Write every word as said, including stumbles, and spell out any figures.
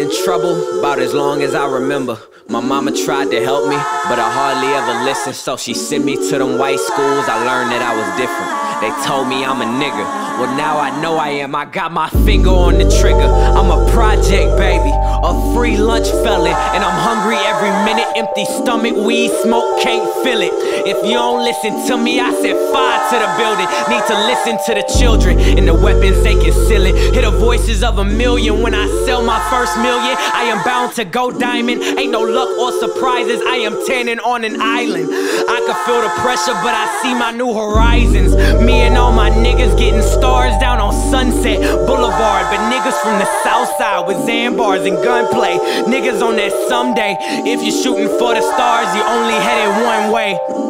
been in trouble about as long as I remember. My mama tried to help me, but I hardly ever listened. So she sent me to them white schools. I learned that I was different. They told me I'm a nigga. Well, now I know I am. I got my finger on the trigger. I'm a project baby, a free lunch felon, and I'm hungry every minute. Empty stomach, weed, smoke, can't feel it. If you don't listen to me, I set fire to the building. Need to listen to the children and the weapons they concealing. Hear the voices of a million. When I sell my first million, I am bound to go diamond. Ain't no luck or surprises. I am tanning on an island. I can feel the pressure, but I see my new horizons. Me and all my niggas getting stars down on Sunset Boulevard. But niggas from the South Side with Zambars and gunplay. Niggas on that someday. If you're shooting for the stars, you're only headed one way.